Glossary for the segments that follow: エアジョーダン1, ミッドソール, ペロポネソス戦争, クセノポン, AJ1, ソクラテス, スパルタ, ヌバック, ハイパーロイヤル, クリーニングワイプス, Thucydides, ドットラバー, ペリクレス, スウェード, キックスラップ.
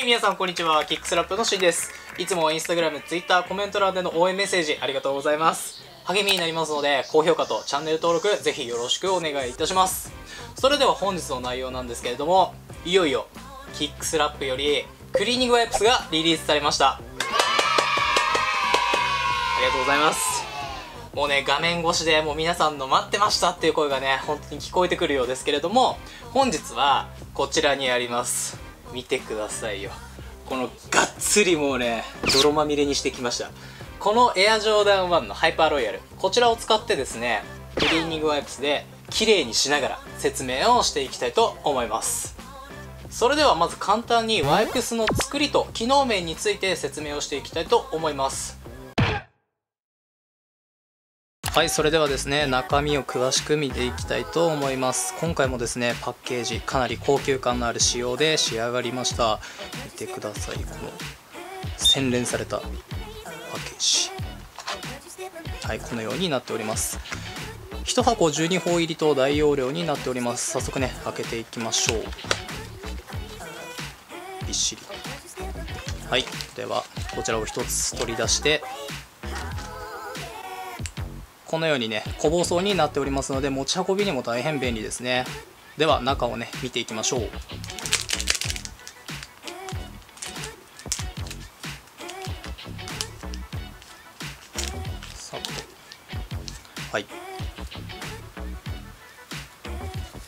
はい、皆さんこんにちは。キックスラップのしんです。いつもインスタグラム、ツイッター、コメント欄での応援メッセージありがとうございます。励みになりますので、高評価とチャンネル登録、ぜひよろしくお願いいたします。それでは本日の内容なんですけれども、いよいよキックスラップよりクリーニングワイプスがリリースされました。ありがとうございます。もうね、画面越しでもう皆さんの待ってましたっていう声がね、本当に聞こえてくるようですけれども、本日はこちらにあります。見てくださいよ。このがっつりもうね、泥まみれにしてきました。このエアジョーダン1のハイパーロイヤル、こちらを使ってですね、クリーニングワイプスで綺麗にしながら説明をしていきたいと思います。それではまず簡単にワイプスの作りと機能面について説明をしていきたいと思います。はい、それではですね、中身を詳しく見ていきたいと思います。今回もですね、パッケージかなり高級感のある仕様で仕上がりました。見てください、この洗練されたパッケージ。はい、このようになっております。1箱12本入りと大容量になっております。早速ね、開けていきましょう。びっしり。はい、ではこちらを1つ取り出して、このようにね、小包装になっておりますので、持ち運びにも大変便利ですね。では中をね、見ていきましょう。さっと。はい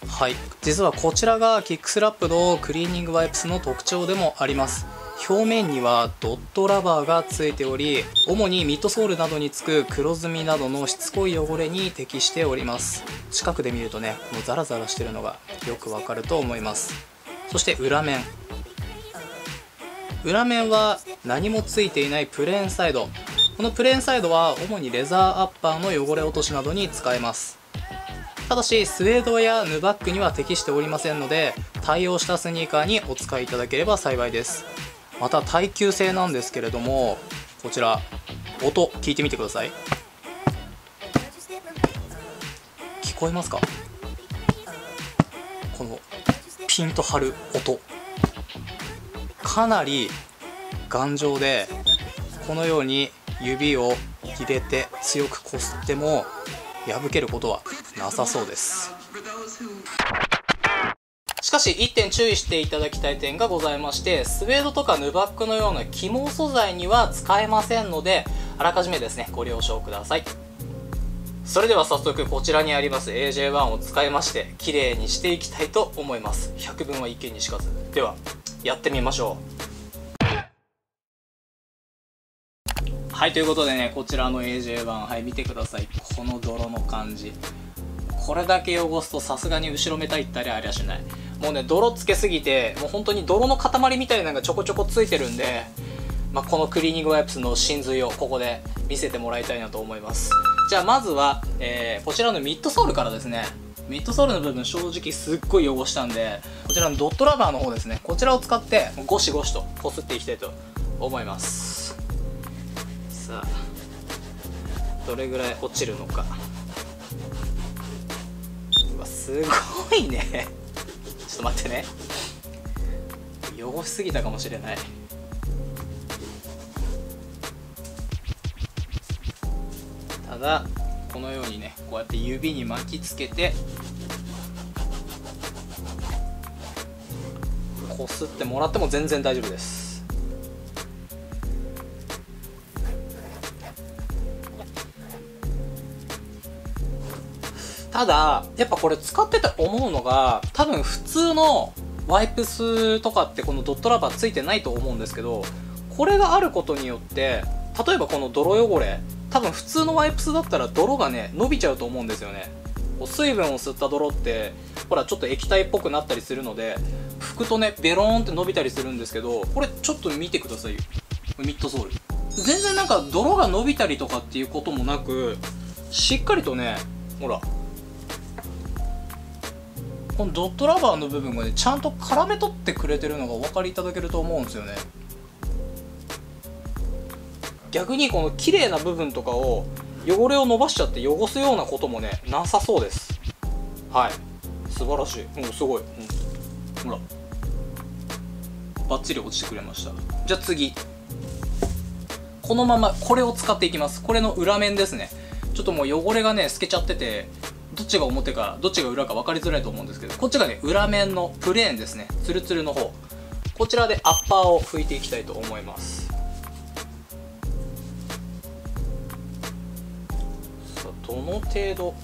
はい、実はこちらがキックスラップのクリーニングワイプスの特徴でもあります。表面にはドットラバーがついており、主にミッドソールなどにつく黒ずみなどのしつこい汚れに適しております。近くで見るとね、このザラザラしてるのがよくわかると思います。そして裏面は何もついていないプレーンサイド。このプレーンサイドは主にレザーアッパーの汚れ落としなどに使えます。ただしスウェードやヌバックには適しておりませんので、対応したスニーカーにお使いいただければ幸いです。また耐久性なんですけれども、こちら音聞いてみてください。聞こえますか？このピンと張る音、かなり頑丈で、このように指を入れて強くこすっても破けることはなさそうです。しかし1点注意していただきたい点がございまして、スウェードとかヌバックのような起毛素材には使えませんので、あらかじめですね、ご了承ください。それでは早速こちらにあります AJ1 を使いまして綺麗にしていきたいと思います。百聞は一見にしかず。ではやってみましょう。はい、ということでね、こちらの AJ1、はい、見てください。この泥の感じ、これだけ汚すとさすがに後ろめたいったりありゃしない。もうね、泥つけすぎて、もう本当に泥の塊みたいなのがちょこちょこついてるんで、まあ、このクリーニングワイプスの真髄をここで見せてもらいたいなと思います。じゃあまずは、こちらのミッドソールからですね。ミッドソールの部分、正直すっごい汚したんで、こちらのドットラバーの方ですね、こちらを使ってゴシゴシとこすっていきたいと思います。さあ、どれぐらい落ちるのか。うわ、すごいね。ちょっと待ってね、汚しすぎたかもしれない。ただこのようにね、こうやって指に巻きつけてこすってもらっても全然大丈夫です。ただやっぱこれ使ってて思うのが、多分普通のワイプスとかってこのドットラバーついてないと思うんですけど、これがあることによって、例えばこの泥汚れ、多分普通のワイプスだったら泥がね、伸びちゃうと思うんですよね。水分を吸った泥ってほら、ちょっと液体っぽくなったりするので、拭くとね、ベローンって伸びたりするんですけど、これちょっと見てくださいよ、ミッドソール。全然なんか泥が伸びたりとかっていうこともなく、しっかりとね、ほらこのドットラバーの部分がね、ちゃんと絡め取ってくれてるのがお分かりいただけると思うんですよね。逆にこの綺麗な部分とかを、汚れを伸ばしちゃって汚すようなこともね、なさそうです。はい、素晴らしい。もうすごい、ほらバッチリ落ちてくれました。じゃあ次、このままこれを使っていきます。これの裏面ですね。ちょっともう汚れがね透けちゃってて、どっちが表かどっちが裏か分かりづらいと思うんですけど、こっちがね裏面のプレーンですね、ツルツルの方、こちらでアッパーを拭いていきたいと思います。さあ、どの程度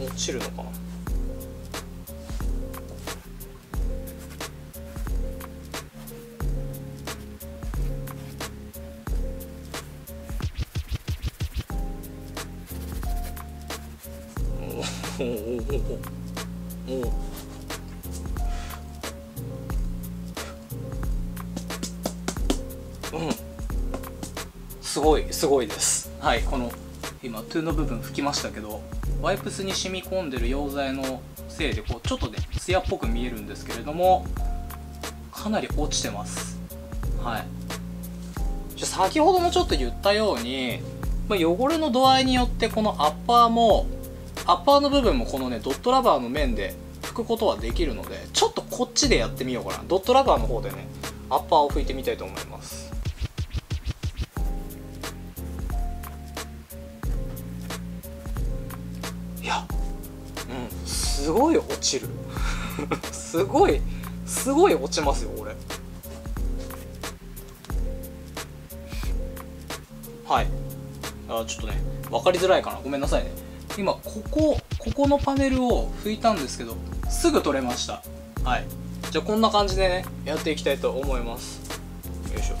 落ちるのかな。おお、すごいすごいです。はい、この今トゥーの部分拭きましたけど、ワイプスに染み込んでる溶剤のせいでこうちょっとね艶っぽく見えるんですけれども、かなり落ちてます。はい、じゃ先ほどもちょっと言ったように、まあ、汚れの度合いによってこのアッパーもアッパーの部分もこのねドットラバーの面で拭くことはできるので、ちょっとこっちでやってみようかな。ドットラバーの方でねアッパーを拭いてみたいと思います。いや、うん、すごい落ちるすごい落ちますよこれ。はい、あ、ちょっとね分かりづらいかな、ごめんなさいね。今ここのパネルを拭いたんですけど、すぐ取れました。はい、じゃあこんな感じでねやっていきたいと思います。よいしょ。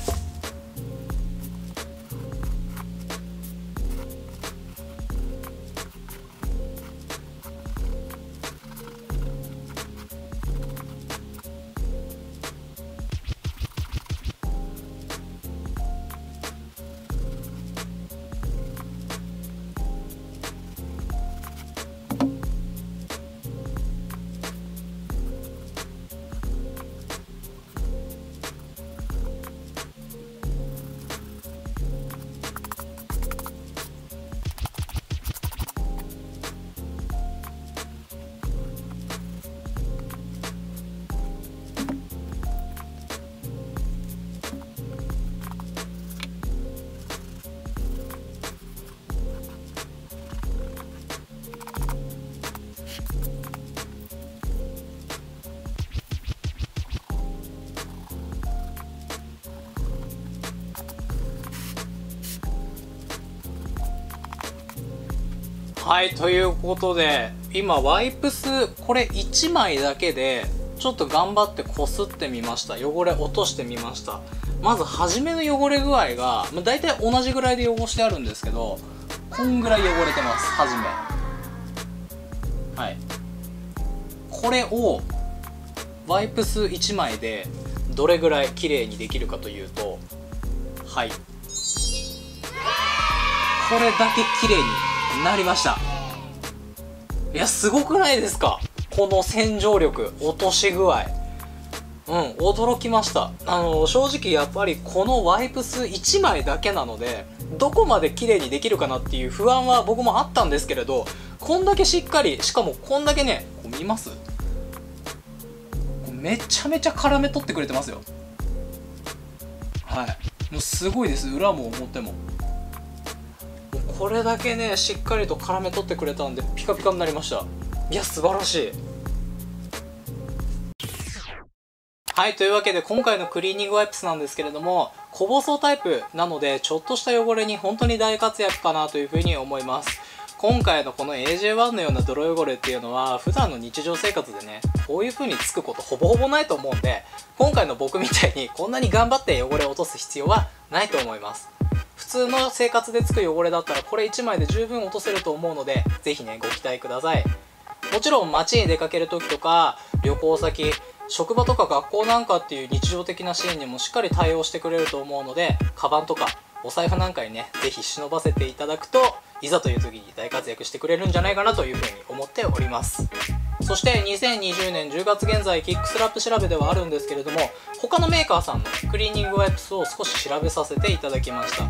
はい、ということで今ワイプスこれ1枚だけでちょっと頑張ってこすってみました。汚れ落としてみました。まず初めの汚れ具合がだいたい同じぐらいで汚してあるんですけど、こんぐらい汚れてます初め。はい、これをワイプス1枚でどれぐらい綺麗にできるかというと、はい、これだけ綺麗になりました。いや、すごくないですかこの洗浄力、落とし具合。うん、驚きました。正直やっぱりこのワイプス1枚だけなので、どこまで綺麗にできるかなっていう不安は僕もあったんですけれど、こんだけしっかり、しかもこんだけね、こう見ます、めちゃめちゃ絡め取ってくれてますよ。はい、もうすごいです。裏も表もこれだけねしっかりと絡め取ってくれたんで、ピカピカになりました。いや、素晴らしい。はい、というわけで今回のクリーニングワイプスなんですけれども、個包装タイプなのでちょっとした汚れに本当に大活躍かなというふうに思います。今回のこの AJ1 のような泥汚れっていうのは普段の日常生活でねこういう風につくことほぼほぼないと思うんで、今回の僕みたいにこんなに頑張って汚れを落とす必要はないと思います。普通の生活でつく汚れだったらこれ1枚で十分落とせると思うので、ぜひねご期待ください。もちろん街に出かける時とか旅行先、職場とか学校なんかっていう日常的なシーンにもしっかり対応してくれると思うので、カバンとかお財布なんかにねぜひ忍ばせていただくと、いざという時に大活躍してくれるんじゃないかなというふうに思っております。そして2020年10月現在、キックスラップ調べではあるんですけれども、他のメーカーさんのクリーニングワイプスを少し調べさせていただきました。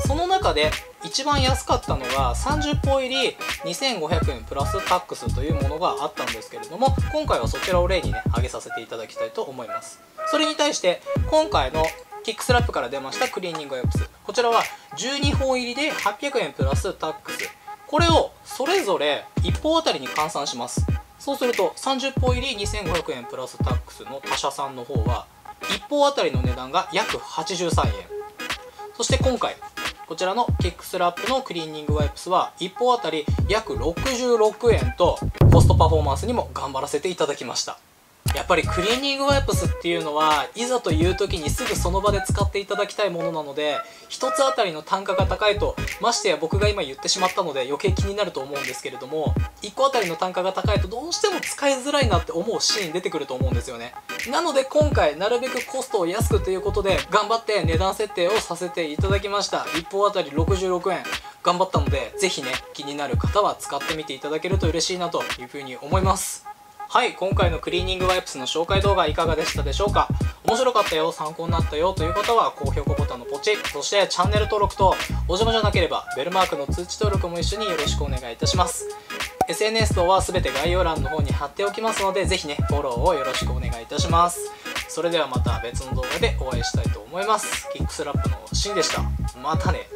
その中で一番安かったのが30本入り2500円プラスタックスというものがあったんですけれども、今回はそちらを例にね上げさせていただきたいと思います。それに対して今回のキックスラップから出ましたクリーニングアイプス、こちらは12本入りで800円プラスタックス、これをそれぞれ1本あたりに換算します。そうすると30本入り2500円プラスタックスの他社さんの方は1本あたりの値段が約83円、そして今回こちらのキックスラップのクリーニングワイプスは1本あたり約66円とコストパフォーマンスにも頑張らせていただきました。やっぱりクリーニングワイプスっていうのはいざという時にすぐその場で使っていただきたいものなので、1つあたりの単価が高いと、ましてや僕が今言ってしまったので余計気になると思うんですけれども、1個あたりの単価が高いとどうしても使いづらいなって思うシーン出てくると思うんですよね。なので今回なるべくコストを安くということで頑張って値段設定をさせていただきました。1本あたり66円頑張ったので、是非ね気になる方は使ってみていただけると嬉しいなというふうに思います。はい、今回のクリーニングワイプスの紹介動画いかがでしたでしょうか。面白かったよ、参考になったよという方は高評価ボタンのポチ、そしてチャンネル登録と、お邪魔じゃなければベルマークの通知登録も一緒によろしくお願いいたします。 SNS 等は全て概要欄の方に貼っておきますので、是非ねフォローをよろしくお願いいたします。それではまた別の動画でお会いしたいと思います。キックスラップのシンでした。またね。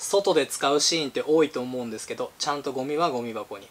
外で使うシーンって多いと思うんですけど、ちゃんとゴミはゴミ箱に。